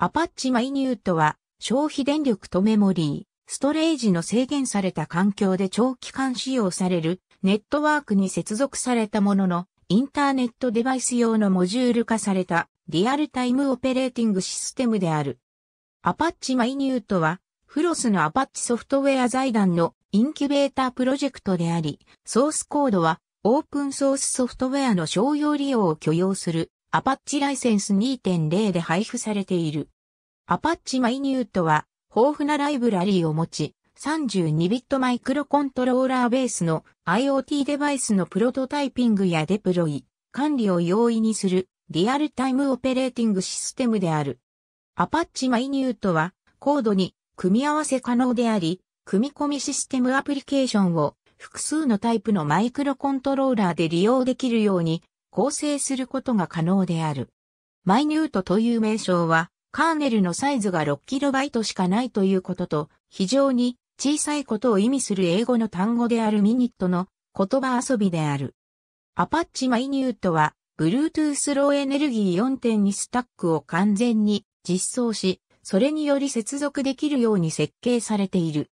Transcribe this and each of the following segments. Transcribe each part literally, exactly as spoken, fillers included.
Apache MyNewtは消費電力とメモリー、ストレージの制限された環境で長期間使用されるネットワークに接続されたもののインターネットデバイス用のモジュール化されたリアルタイムオペレーティングシステムである。Apache MyNewtはフロスのApacheソフトウェア財団のインキュベータープロジェクトであり、ソースコードはオープンソースソフトウェアの商用利用を許容するApacheライセンス にてんゼロ で配布されている。Apache MyNewtは豊富なライブラリーを持ち、さんじゅうにビットマイクロコントローラーベースの IoT デバイスのプロトタイピングやデプロイ、管理を容易にするリアルタイムオペレーティングシステムである。Apache MyNewtはコードに組み合わせ可能であり、組み込みシステムアプリケーションを複数のタイプのマイクロコントローラーで利用できるように構成することが可能である。MyNewtという名称は、カーネルのサイズが ろくキロバイト しかないということと、非常に小さいことを意味する英語の単語であるミニットの言葉遊びである。Apache MyNewtは、Bluetooth Low Energy よんてんに スタックを完全に実装し、それにより接続できるように設計されている。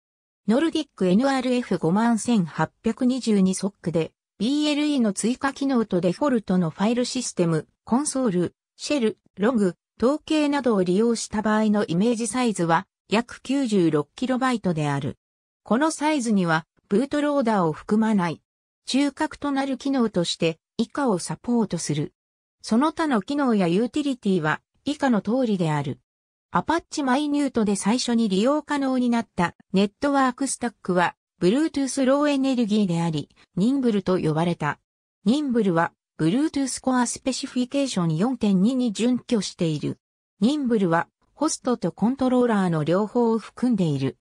ノルディック エヌアールエフごいちはちにーに ソックで、ビーエルイー の追加機能とデフォルトのファイルシステム、コンソール、シェル、ログ、統計などを利用した場合のイメージサイズは約 きゅうじゅうろくキロバイト である。このサイズにはブートローダーを含まない。中核となる機能として以下をサポートする。その他の機能やユーティリティは以下の通りである。Apache MyNewtで最初に利用可能になったネットワークスタックは Bluetooth Low Energy であり、ニンブル と呼ばれた。ニンブル は Bluetooth Core Specification よんてんに に準拠している。ニンブル はホストとコントローラーの両方を含んでいる。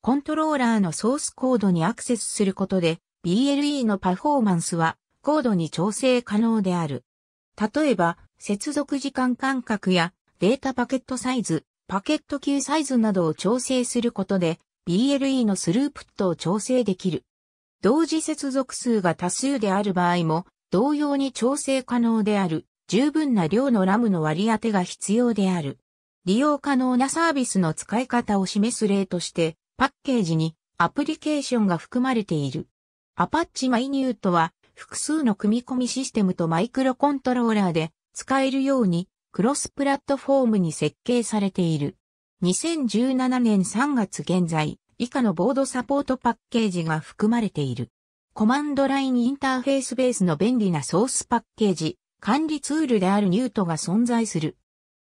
コントローラーのソースコードにアクセスすることで ビーエルイー のパフォーマンスは高度に調整可能である。例えば、接続時間間隔やデータパケットサイズ、パケット級サイズなどを調整することで ビーエルイー のスループットを調整できる。同時接続数が多数である場合も同様に調整可能である十分な量のラムの割り当てが必要である。利用可能なサービスの使い方を示す例としてパッケージにアプリケーションが含まれている。Apache MyNewtは複数の組み込みシステムとマイクロコントローラーで使えるようにクロスプラットフォームに設計されている。にせんじゅうななねんさんがつ現在、以下のボードサポートパッケージが含まれている。コマンドラインインターフェースベースの便利なソースパッケージ、管理ツールであるニュートが存在する。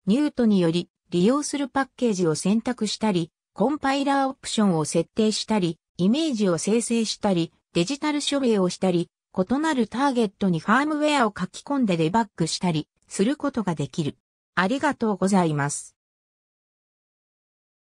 ニュートにより、利用するパッケージを選択したり、コンパイラーオプションを設定したり、イメージを生成したり、デジタル署名をしたり、異なるターゲットにファームウェアを書き込んでデバッグしたり、することができる。ありがとうございます。